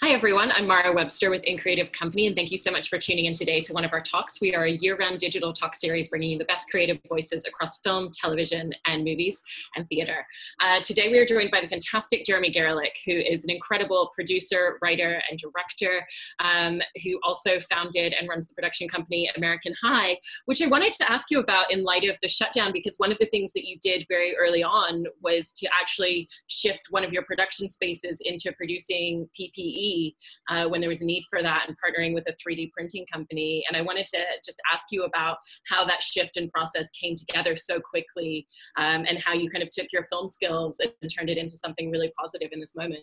Hi everyone, I'm Mara Webster with In Creative Company, and thank you so much for tuning in today to one of our talks. We are a year-round digital talk series bringing you the best creative voices across film, television, and movies and theater. Today we are joined by the fantastic Jeremy Garelick, who is an incredible producer, writer, and director, who also founded and runs the production company American High, which I wanted to ask you about in light of the shutdown, because one of the things that you did very early on was to actually shift one of your production spaces into producing PPE. When there was a need for that, and partnering with a 3D printing company. And I wanted to just ask you about how that shift and process came together so quickly, and how you kind of took your film skills and turned it into something really positive in this moment.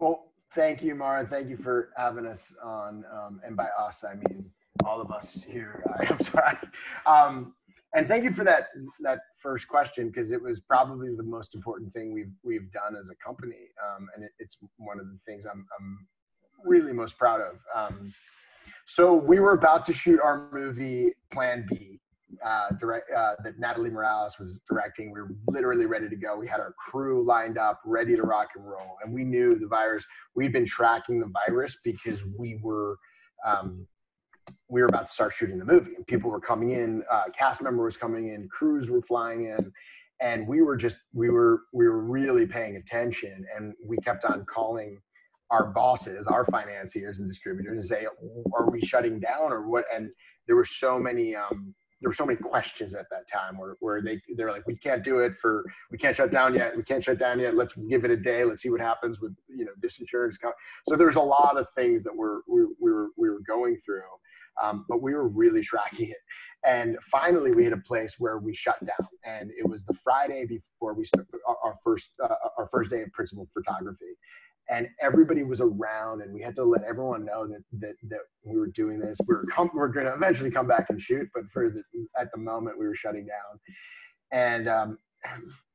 Well, thank you, Mara. Thank you for having us on. And by us, I mean all of us here. I'm sorry. And thank you for that first question, because it was probably the most important thing we've done as a company, and it's one of the things I'm really most proud of. So we were about to shoot our movie Plan B, that Natalie Morales was directing. We were literally ready to go. We had our crew lined up, ready to rock and roll, and we knew the virus. We'd been tracking the virus because we were about to start shooting the movie, and people were coming in, cast member was coming in, crews were flying in, and we were really paying attention, and we kept on calling our bosses, our financiers and distributors, and say, are we shutting down or what? And there were so many questions at that time where they're like, we can't shut down yet. We can't shut down yet. Let's give it a day. Let's see what happens with, this insurance company. So there's a lot of things that we were going through, but we were really tracking it. And finally we hit a place where we shut down, and it was the Friday before we started our first day of principal photography. And everybody was around, and we had to let everyone know that we were doing this. We were going to eventually come back and shoot, but at the moment we were shutting down. And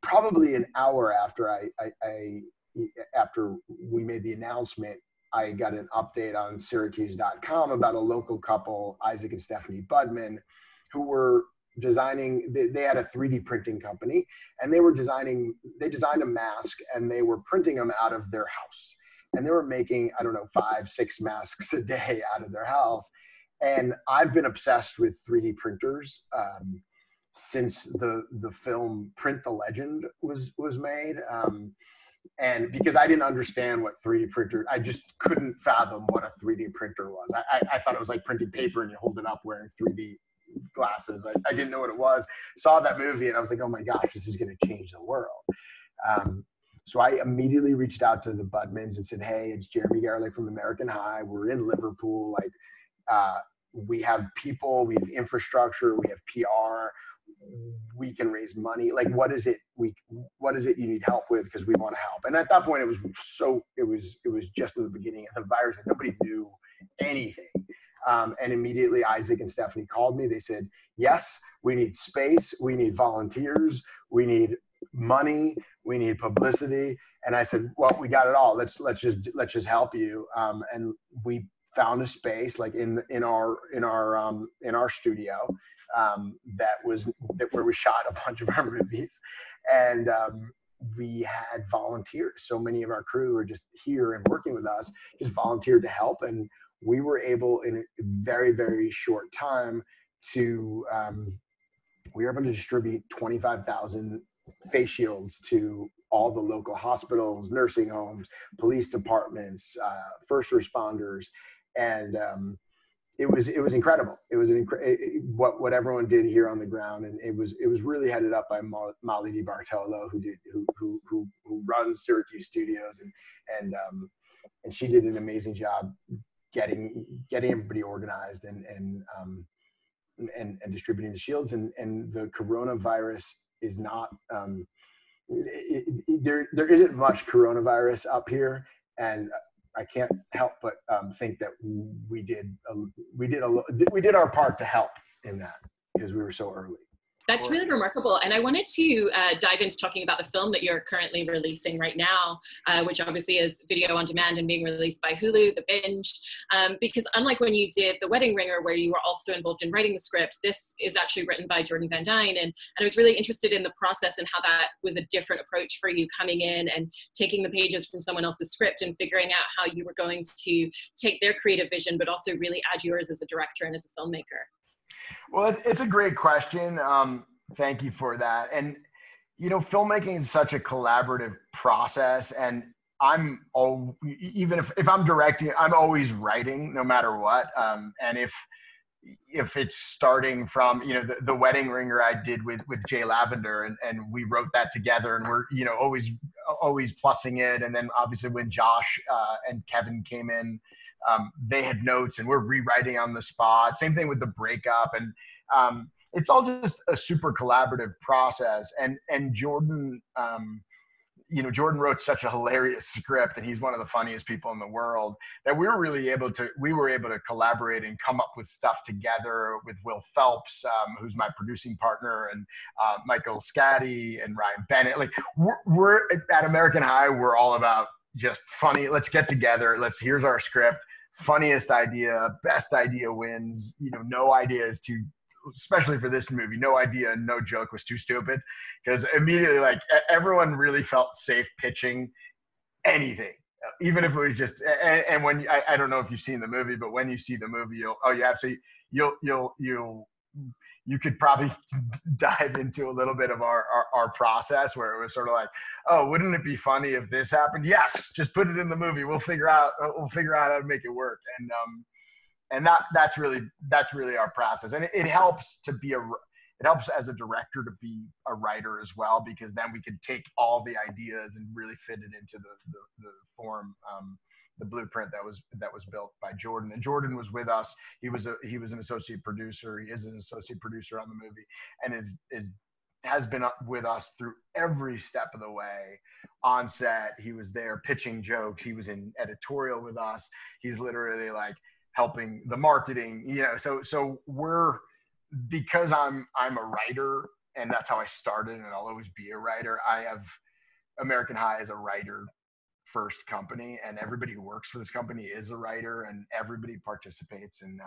probably an hour after after we made the announcement, I got an update on Syracuse.com about a local couple, Isaac and Stephanie Budman, who were designing. They had a 3D printing company, and they designed a mask, and they were printing them out of their house, and they were making, I don't know, 5-6 masks a day out of their house. And I've been obsessed with 3D printers since the film Print the Legend was made, and because I didn't understand what 3D printer, I just couldn't fathom what a 3D printer was. I thought it was like printing paper and you hold it up wearing 3D glasses. I didn't know what it was. Saw that movie and I was like, oh my gosh, this is going to change the world. So I immediately reached out to the Budmans and said, hey, it's Jeremy Garelick from American High. We're in Liverpool. Like, we have people, we have infrastructure, we have PR, we can raise money. Like, what is it you need help with? Because we want to help. And at that point, it was just in the beginning of the virus, and nobody knew anything. And immediately Isaac and Stephanie called me. They said, yes, we need space. We need volunteers. We need money. We need publicity. And I said, well, we got it all. Let's just help you. And we found a space like in our studio, where we shot a bunch of our movies, and, we had volunteers. So many of our crew were just here and working with us, just volunteered to help. And we were able in a very, very short time we were able to distribute 25,000 face shields to all the local hospitals, nursing homes, police departments, first responders. And it was incredible. It was what everyone did here on the ground. And it was really headed up by Molly DiBartolo, who runs Syracuse Studios. And she did an amazing job getting everybody organized and distributing the shields, and the coronavirus is not there isn't much coronavirus up here, and I can't help but think that we did our part to help in that, because we were so early. That's really remarkable. And I wanted to dive into talking about the film that you're currently releasing right now, which obviously is video on demand and being released by Hulu, The Binge, because unlike when you did The Wedding Ringer, where you were also involved in writing the script, this is actually written by Jordan Van Dyne. And I was really interested in the process and how that was a different approach for you, coming in and taking the pages from someone else's script and figuring out how you were going to take their creative vision, but also really add yours as a director and as a filmmaker. Well, it's a great question. Thank you for that. And, you know, filmmaking is such a collaborative process, and I'm all, even if I'm directing, I'm always writing no matter what. And if it's starting from, you know, the Wedding Ringer I did with Jay Lavender, and we wrote that together, and we're, you know, always plussing it. And then obviously when Josh and Kevin came in, they had notes and we're rewriting on the spot. Same thing with The Breakup. And it's all just a super collaborative process. And Jordan, you know, Jordan wrote such a hilarious script, and he's one of the funniest people in the world, that we were really able to, we were able to collaborate and come up with stuff together with Will Phelps, who's my producing partner, and Michael Scatti and Ryan Bennett. Like, we're at American High, we're all about just funny. Let's get together. Here's our script. Funniest idea, best idea wins. You know, no idea is too, especially for this movie, no idea, no joke was too stupid, because immediately, like, everyone really felt safe pitching anything, even if it was just. And when I don't know if you've seen the movie, but when you see the movie, you could probably dive into a little bit of our process, where it was sort of like, oh, wouldn't it be funny if this happened? Yes, just put it in the movie. We'll figure out how to make it work. And that's really our process. And it helps to be it helps as a director to be a writer as well, because then we can take all the ideas and really fit it into the form, the blueprint that was built by Jordan. And Jordan was with us. He was an associate producer. He is an associate producer on the movie, and has been up with us through every step of the way. On set, he was there pitching jokes. He was in editorial with us. He's literally like helping the marketing, you know. So we're, because I'm a writer, and that's how I started, and I'll always be a writer. I have American High as a writer first company, and everybody who works for this company is a writer, and everybody participates. And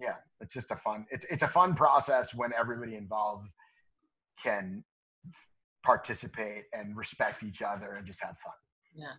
yeah, it's just a fun, it's a fun process when everybody involved can participate and respect each other and just have fun. Yeah.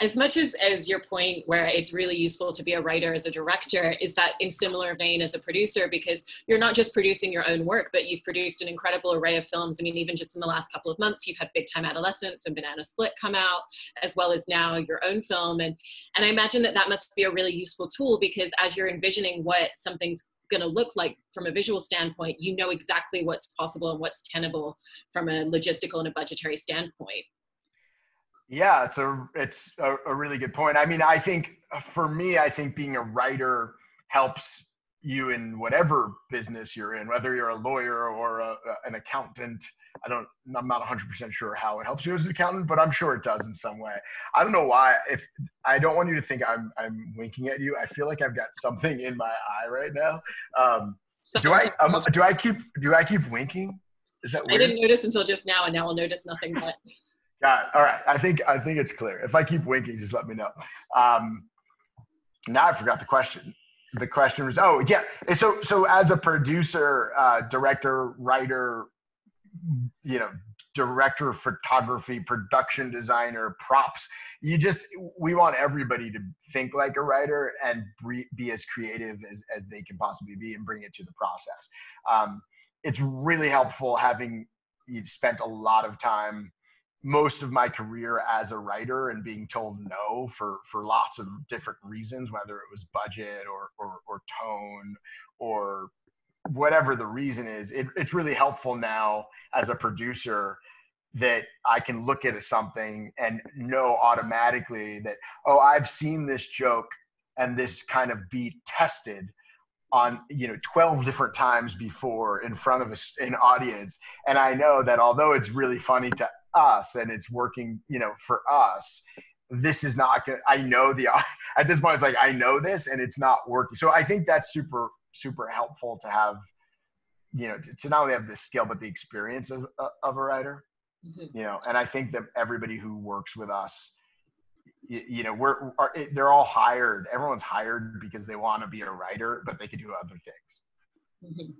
As much as your point where it's really useful to be a writer as a director, is that in similar vein as a producer, because you're not just producing your own work, but you've produced an incredible array of films. I mean, even just in the last couple of months, you've had Big Time Adolescence and Banana Split come out, as well as now your own film. And I imagine that must be a really useful tool, because as you're envisioning what something's going to look like from a visual standpoint, you know exactly what's possible and what's tenable from a logistical and a budgetary standpoint. Yeah, it's a really good point. I mean, I think for me, I think being a writer helps you in whatever business you're in, whether you're a lawyer or an accountant. I'm not 100% sure how it helps you as an accountant, but I'm sure it does in some way. I don't know why. If I don't want you to think I'm winking at you. I feel like I've got something in my eye right now. Do I keep winking? Is that weird? I didn't notice until just now, and now I'll notice nothing but. God, all right. I think it's clear. If I keep winking, just let me know. Now I forgot the question. The question was, oh yeah. So as a producer, director, writer, you know, director of photography, production designer, props, we want everybody to think like a writer and be as creative as they can possibly be and bring it to the process. It's really helpful having spent a lot of time, most of my career as a writer, and being told no for lots of different reasons, whether it was budget or tone or whatever the reason is. It's really helpful now as a producer that I can look at something and know automatically that, oh, I've seen this joke and this kind of beat tested on, you know, 12 different times before in front of an audience. And I know that although it's really funny to us and it's working, you know, for us, this is not gonna, at this point it's like, I know this and it's not working. So I think that's super helpful to have you know, to not only have the skill, but the experience of a writer, mm-hmm. you know, and I think that everybody who works with us, you know, they're all hired. Everyone's hired because they want to be a writer, but they could do other things. Mm-hmm.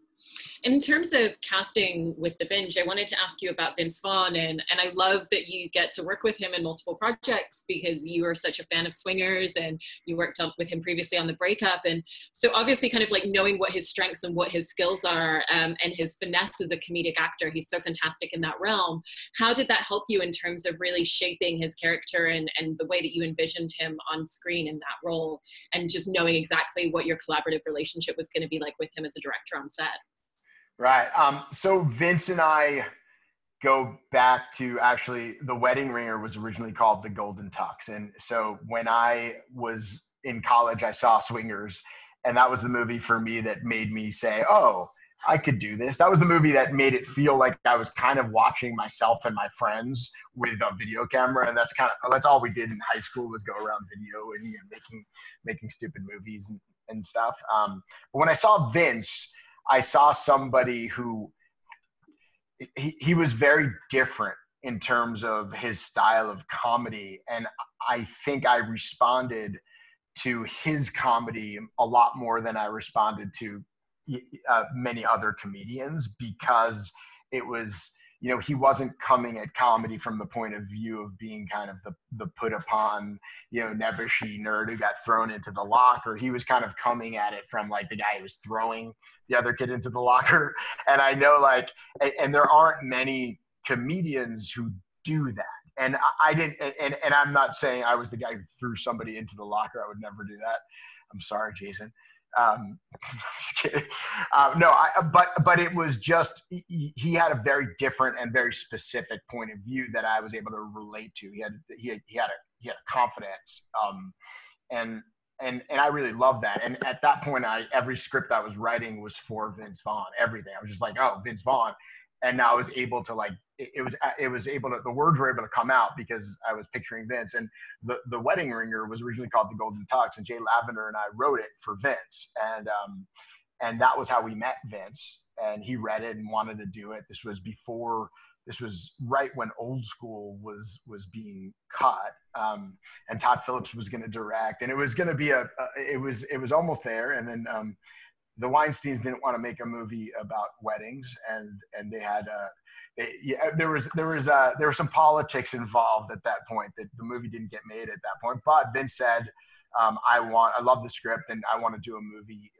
In terms of casting with The Binge, I wanted to ask you about Vince Vaughn, and I love that you get to work with him in multiple projects because you are such a fan of Swingers and you worked with him previously on The Breakup. And so obviously kind of like knowing what his strengths and what his skills are, and his finesse as a comedic actor, he's so fantastic in that realm. How did that help you in terms of really shaping his character and the way that you envisioned him on screen in that role, and just knowing exactly what your collaborative relationship was going to be like with him as a director on set? Right. So Vince and I go back to, actually, The Wedding Ringer was originally called The Golden Tux. And so when I was in college, I saw Swingers, and that was the movie for me that made me say, oh, I could do this. That was the movie that made it feel like I was kind of watching myself and my friends with a video camera. And that's all we did in high school, was go around videoing and making stupid movies and stuff. But when I saw Vince, I saw somebody who he was very different in terms of his style of comedy. And I think I responded to his comedy a lot more than I responded to many other comedians, because it was, you know, he wasn't coming at comedy from the point of view of being kind of the put upon, you know, nebbishy nerd who got thrown into the locker. He was kind of coming at it from like the guy who was throwing the other kid into the locker. And I know, like, and there aren't many comedians who do that. And I didn't, and I'm not saying I was the guy who threw somebody into the locker. I would never do that. I'm sorry, Jason. Just kidding. But it was just, he had a very different and very specific point of view that I was able to relate to. He had a confidence, and I really loved that. And at that point, every script I was writing was for Vince Vaughn. Everything, I was just like, oh, Vince Vaughn. And I was able to, like, the words were able to come out because I was picturing Vince. And the Wedding Ringer was originally called The Golden Tux, and Jay Lavender and I wrote it for Vince. And that was how we met Vince, and he read it and wanted to do it. This was right when Old School was being cut, and Todd Phillips was going to direct, and it was going to be it was almost there. And then, the Weinsteins didn't want to make a movie about weddings, and they had there was some politics involved at that point that the movie didn't get made at that point. But Vince said, I love the script, and I want to do a movie.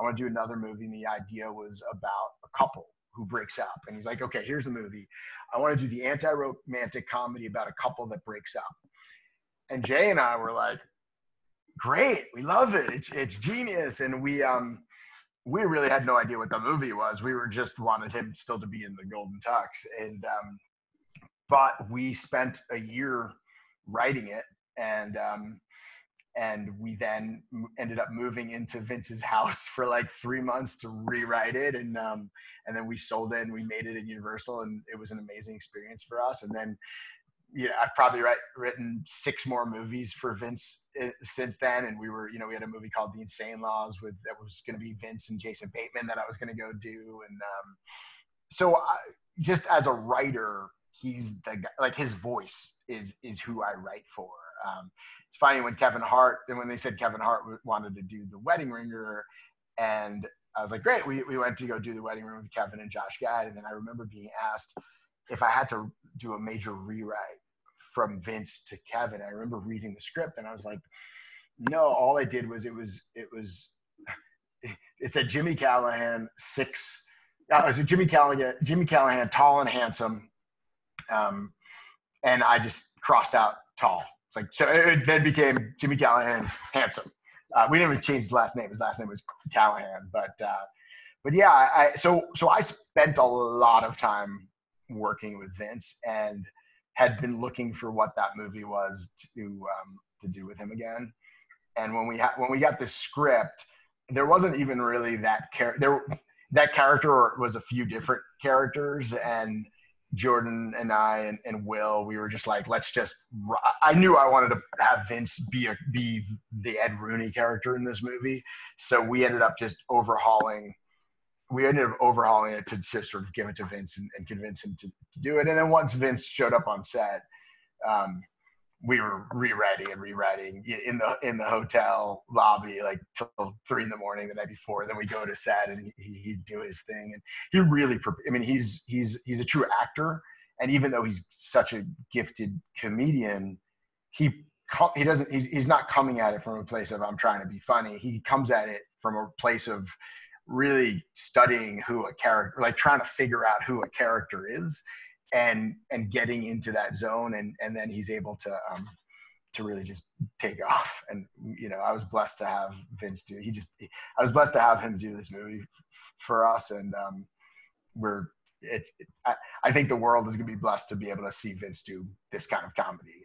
I want to do another movie, and the idea was about a couple who breaks up. And he's like, okay, here's the movie. I want to do the anti-romantic comedy about a couple that breaks up. And Jay and I were like, great, we love it. It's genius. And we really had no idea what the movie was. We were just wanted him still to be in The Golden Tux. And but we spent a year writing it, and we then ended up moving into Vince's house for like 3 months to rewrite it, and then we sold it and we made it at Universal, and it was an amazing experience for us. And then, yeah, I've probably written 6 more movies for Vince since then. And we had a movie called The Insane Laws that was going to be Vince and Jason Bateman that I was going to go do. And just as a writer, he's the guy, like, his voice is who I write for. It's funny when when they said Kevin Hart wanted to do The Wedding Ringer, and I was like, great, we went to go do The Wedding Ringer with Kevin and Josh Gad. And then I remember being asked if I had to do a major rewrite from Vince to Kevin. I remember reading the script and I was like, no, all I did was, it said Jimmy Callahan, Jimmy Callahan, tall and handsome. And I just crossed out tall. It's like, so it then became Jimmy Callahan, handsome. We didn't even change his last name. His last name was Callahan, but yeah, so I spent a lot of time working with Vince, and had been looking for what that movie was to do with him again. And when we got this script, there wasn't even really that character. Was a few different characters, and Jordan and I and Will, we were just like, let's just. I knew I wanted to have Vince be the Ed Rooney character in this movie, so we ended up just overhauling we ended up overhauling it to sort of give it to Vince and convince him to do it. And then once Vince showed up on set, we were rewriting in the hotel lobby, like till 3 a.m. the night before. And then we go to set and he'd do his thing. And he really, I mean, he's a true actor. And even though he's such a gifted comedian, he doesn't, he's not coming at it from a place of I'm trying to be funny. He comes at it from a place of really studying who a character, like trying to figure out who a character is, and getting into that zone, and then he's able to really just take off. And you know, I was blessed to have Vince do. I was blessed to have him do this movie for us, and I think the world is going to be blessed to be able to see Vince do this kind of comedy again.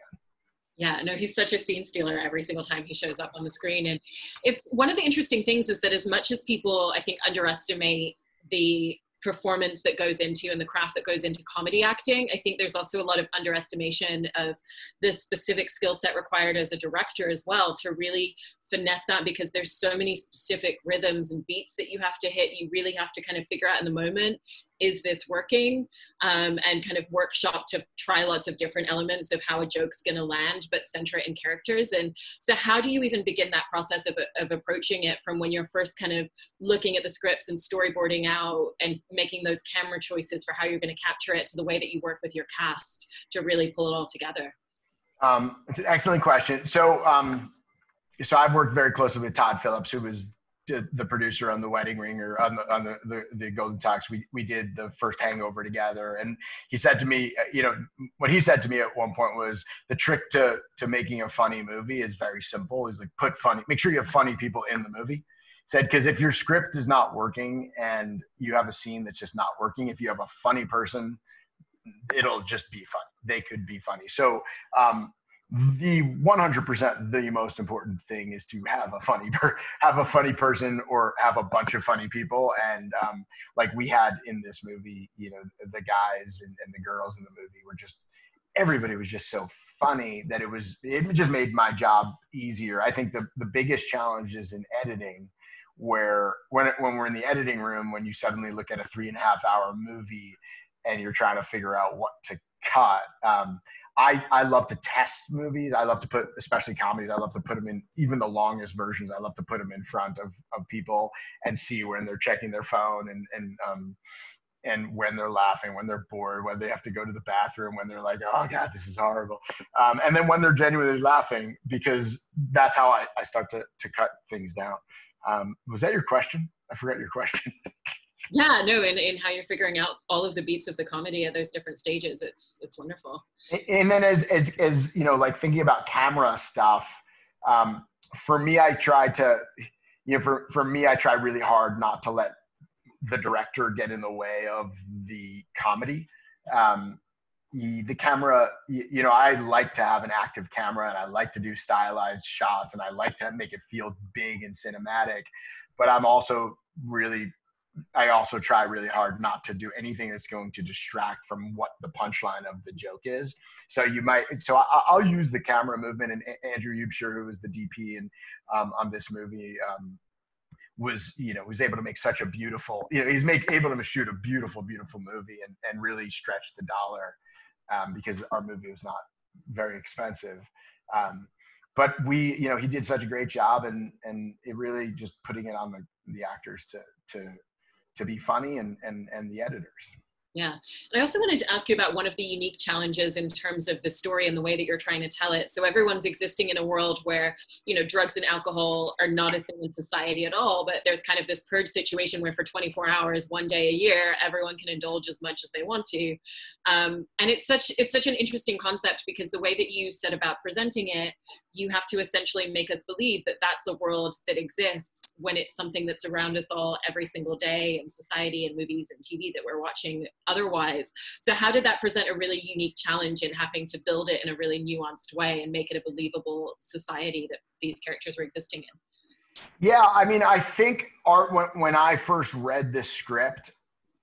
Yeah, no, he's such a scene stealer every single time he shows up on the screen. And it's one of the interesting things is that as much as people, I think, underestimate the performance that goes into and the craft that goes into comedy acting, I think there's also a lot of underestimation of the specific skill set required as a director as well to really finesse that, because there's so many specific rhythms and beats that you have to hit. You really have to kind of figure out in the moment, is this working? And kind of workshop to try lots of different elements of how a joke's going to land, but center it in characters. And so how do you even begin that process of approaching it from when you're first kind of looking at the scripts and storyboarding out and making those camera choices for how you're going to capture it to the way that you work with your cast to really pull it all together? It's an excellent question. So I've worked very closely with Todd Phillips, who was the producer on The Wedding Ringer, on the Golden Tux. We did the first Hangover together. And he said to me, you know, what he said to me at one point was, the trick to making a funny movie is very simple. He's like, make sure you have funny people in the movie. He said, because if your script is not working and you have a scene that's just not working, if you have a funny person, it'll just be funny. They could be funny. So, the 100% the most important thing is to have a funny person, or have a bunch of funny people. And like we had in this movie, you know, the guys and the girls in the movie were just, everybody was just so funny that it just made my job easier. I think the biggest challenge is in editing, where when we're in the editing room, when you suddenly look at a 3.5-hour movie and you're trying to figure out what to cut. I love to test movies. I love to put, especially comedies, I love to put them in, even the longest versions, I love to put them in front of people and see when they're checking their phone and when they're laughing, when they're bored, when they have to go to the bathroom, when they're like, oh God, this is horrible. And then when they're genuinely laughing, because that's how I start to cut things down. Was that your question? I forgot your question. Yeah, no, and how you're figuring out all of the beats of the comedy at those different stages, it's wonderful. And then as you know, like thinking about camera stuff, for me, I try to, you know, for me, I try really hard not to let the director get in the way of the comedy. The camera, you know, I like to have an active camera, and I like to do stylized shots, and I like to make it feel big and cinematic, but I also try really hard not to do anything that's going to distract from what the punchline of the joke is. So I'll use the camera movement, and Andrew Ubsher, who was the DP and on this movie, was able to make such a beautiful, you know, able to shoot a beautiful, beautiful movie and really stretch the dollar because our movie was not very expensive. But we, you know, he did such a great job, and it really just putting it on the actors to be funny and the editors. Yeah. And I also wanted to ask you about one of the unique challenges in terms of the story and the way that you're trying to tell it. So everyone's existing in a world where, you know, drugs and alcohol are not a thing in society at all, but there's kind of this purge situation where for 24 hours, one day a year, everyone can indulge as much as they want to. And it's such an interesting concept, because the way that you said about presenting it, you have to essentially make us believe that that's a world that exists when it's something that's around us all every single day in society and movies and TV that we're watching otherwise. So how did that present a really unique challenge in having to build it in a really nuanced way and make it a believable society that these characters were existing in? Yeah, I mean, I think when I first read this script,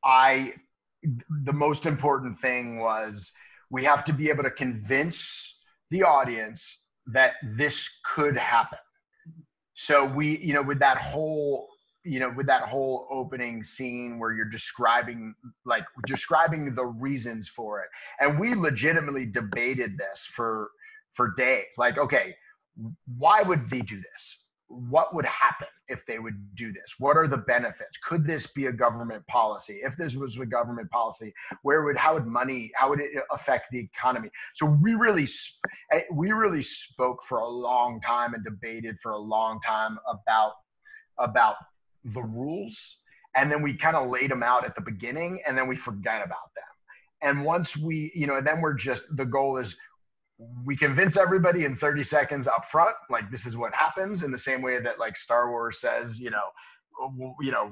the most important thing was we have to be able to convince the audience that this could happen. So we, you know, with that whole you know, with that whole opening scene where you're describing the reasons for it. And we legitimately debated this for days. Like, okay, why would they do this? What would happen if they would do this? What are the benefits? Could this be a government policy? If this was a government policy, how would it affect the economy? So we really spoke for a long time and debated for a long time about the rules. And then we kind of laid them out at the beginning, and then we forgot about them. And once we, you know, then we're just, the goal is, we convince everybody in 30 seconds up front, like, this is what happens, in the same way that, like, Star Wars says, you know,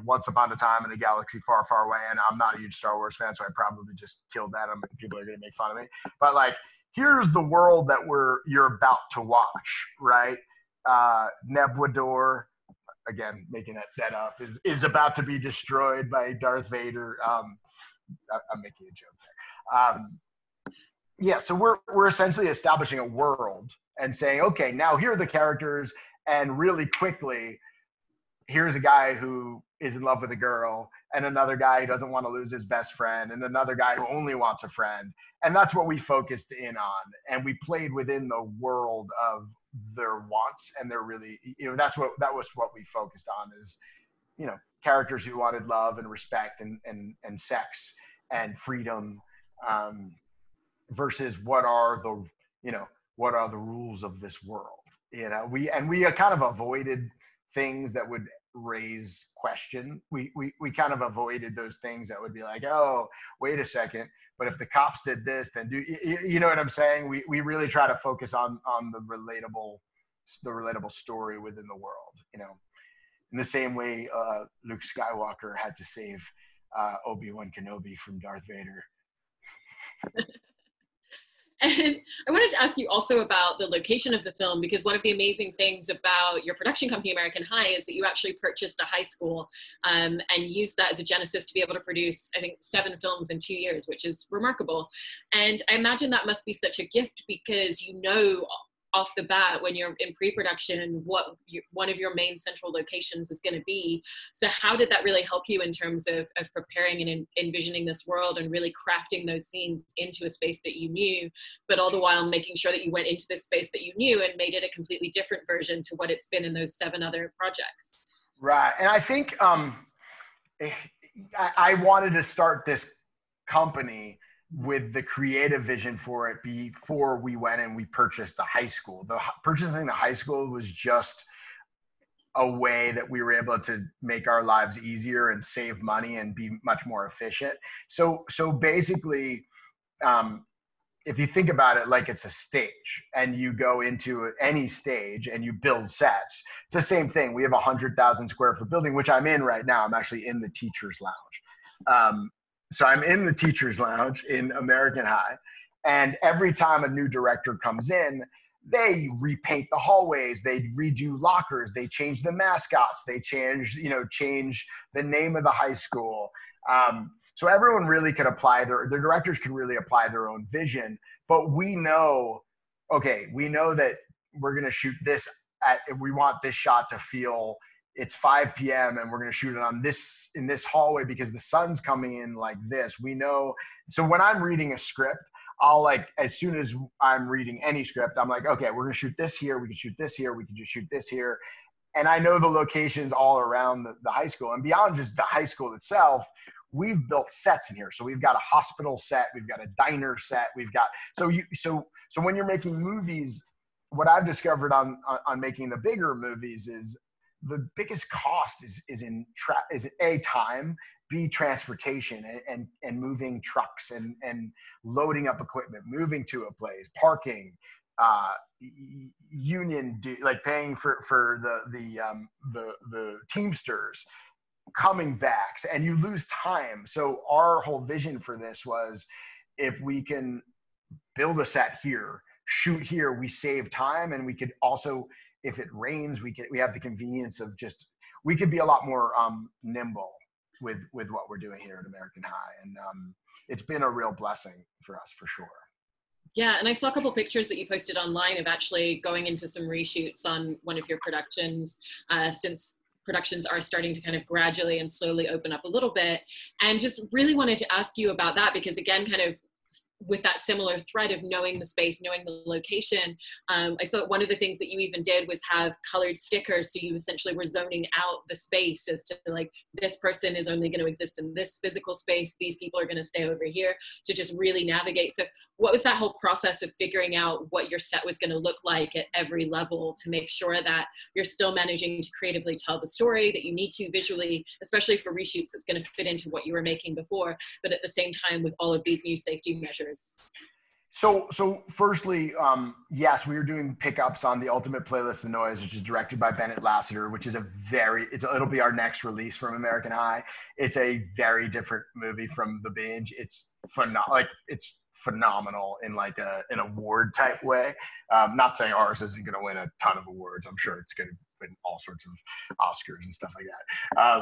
once upon a time in a galaxy far, far away. And I'm not a huge Star Wars fan, so I probably just killed that. People are going to make fun of me. But, like, here's the world that you're about to watch, right? Nebwador, again, making that up, is about to be destroyed by Darth Vader. I'm making a joke there. Yeah, so we're essentially establishing a world and saying, okay, now here are the characters, and really quickly, here's a guy who is in love with a girl, and another guy who doesn't want to lose his best friend, and another guy who only wants a friend. And that's what we focused in on. And we played within the world of their wants, and they're really, you know, that was what we focused on, is, you know, characters who wanted love and respect and sex and freedom. Versus what are the rules of this world? You know, we kind of avoided things that would raise question. We kind of avoided those things that would be like, oh, wait a second, but if the cops did this, then do you know what I'm saying? We really try to focus on the relatable story within the world. You know, in the same way Luke Skywalker had to save Obi-Wan Kenobi from Darth Vader. And I wanted to ask you also about the location of the film, because one of the amazing things about your production company, American High, is that you actually purchased a high school and used that as a genesis to be able to produce, I think, 7 films in 2 years, which is remarkable. And I imagine that must be such a gift, because you know off the bat when you're in pre-production what one of your main central locations is going to be. So how did that really help you in terms of preparing and envisioning this world and really crafting those scenes into a space that you knew, but all the while making sure that you went into this space that you knew and made it a completely different version to what it's been in those 7 other projects? Right. And I think I wanted to start this company with the creative vision for it before we went and we purchased the high school. Purchasing the high school was just a way that we were able to make our lives easier and save money and be much more efficient. So basically, if you think about it like it's a stage, and you go into any stage and you build sets, it's the same thing. We have 100,000 square foot building, which I'm in right now. I'm actually in the teacher's lounge. So I'm in the teacher's lounge in American High, and every time a new director comes in, they repaint the hallways, they redo lockers, they change the mascots, they change the name of the high school. So everyone really could apply their directors can really apply their own vision, but we know that we're going to shoot this we want this shot to feel it's 5 p.m. and we're going to shoot it in this hallway because the sun's coming in like this. We know. So when I'm reading a script, I'll like, as soon as I'm reading any script, I'm like, okay, we're going to shoot this here. We can shoot this here. We can just shoot this here. And I know the locations all around the high school, and beyond just the high school itself, we've built sets in here. So we've got a hospital set. We've got a diner set. We've got, so when you're making movies, what I've discovered on making the bigger movies is, the biggest cost is A, time, B, transportation, and moving trucks and loading up equipment, moving to a place, parking, like paying for the Teamsters, coming backs, and you lose time. So our whole vision for this was, if we can build a set here, shoot here, we save time, and we could also, if it rains, we have the convenience of we could be a lot more nimble with what we're doing here at American High. And it's been a real blessing for us, for sure. Yeah, and I saw a couple pictures that you posted online of actually going into some reshoots on one of your productions since productions are starting to kind of gradually and slowly open up a little bit. And just really wanted to ask you about that, because again, kind of with that similar thread of knowing the space, knowing the location, I thought one of the things that you even did was have colored stickers. So you essentially were zoning out the space as to like, this person is only going to exist in this physical space. These people are going to stay over here to just really navigate. So what was that whole process of figuring out what your set was going to look like at every level to make sure that you're still managing to creatively tell the story that you need to visually, especially for reshoots, that's going to fit into what you were making before, but at the same time with all of these new safety measures? So firstly, yes, we were doing pickups on the Ultimate Playlist of Noise, which is directed by Bennett Lasseter, which is it'll be our next release from American High. It's a very different movie from The Binge. It's phenomenal in like an award type way. Not saying ours isn't going to win a ton of awards. I'm sure it's going to win all sorts of Oscars and stuff like that.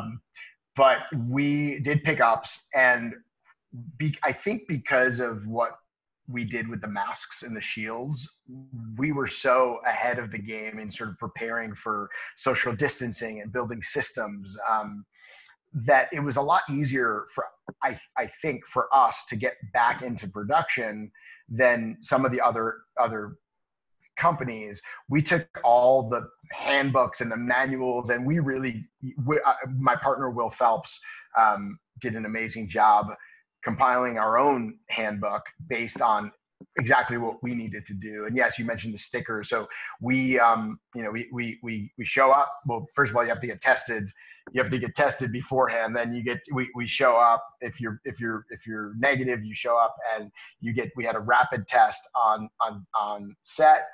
But we did pickups, and I think because of what we did with the masks and the shields, we were so ahead of the game in sort of preparing for social distancing and building systems, that it was a lot easier for us to get back into production than some of the other companies. We took all the handbooks and the manuals, and my partner, Will Phelps, did an amazing job compiling our own handbook based on exactly what we needed to do. And yes, you mentioned the stickers. So we show up. Well, first of all, you have to get tested. You have to get tested beforehand. Then we show up. If you're negative, you show up, and we had a rapid test on set.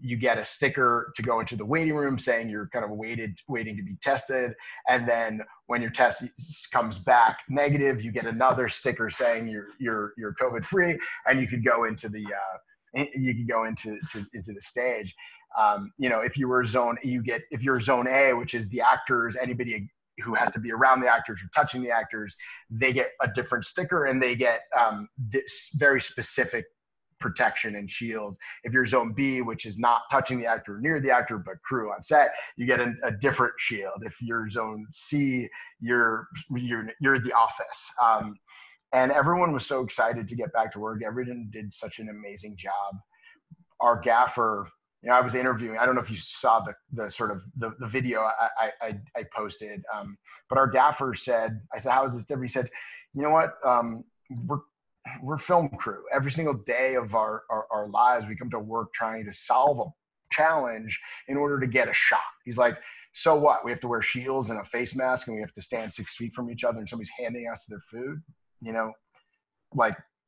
You get a sticker to go into the waiting room saying you're kind of waiting to be tested. And then when your test comes back negative, you get another sticker saying you're COVID free, and you could go into the stage. If you were if you're zone A, which is the actors, anybody who has to be around the actors or touching the actors, they get a different sticker, and they get very specific protection and shields. If you're zone B, which is not touching the actor or near the actor, but crew on set, you get a different shield. If you're zone C, you're the office. And everyone was so excited to get back to work. Everyone did such an amazing job. Our gaffer, I was interviewing, I don't know if you saw the video I posted, but our gaffer said, I said, how is this different? He said, you know what? We're film crew. Every single day of our lives, we come to work trying to solve a challenge in order to get a shot. He's like, so what? We have to wear shields and a face mask, and we have to stand 6 feet from each other, and somebody's handing us their food.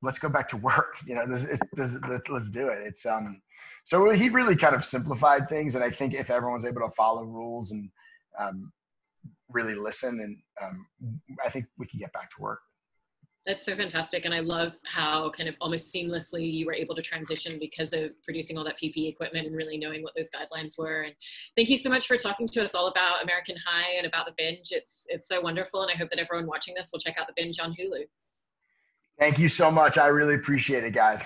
Let's go back to work. Let's do it. It's so he really kind of simplified things, and I think if everyone's able to follow rules and really listen, and I think we can get back to work. That's so fantastic. And I love how kind of almost seamlessly you were able to transition because of producing all that PPE equipment and really knowing what those guidelines were. And thank you so much for talking to us all about American High and about The Binge. It's so wonderful. And I hope that everyone watching this will check out The Binge on Hulu. Thank you so much. I really appreciate it, guys.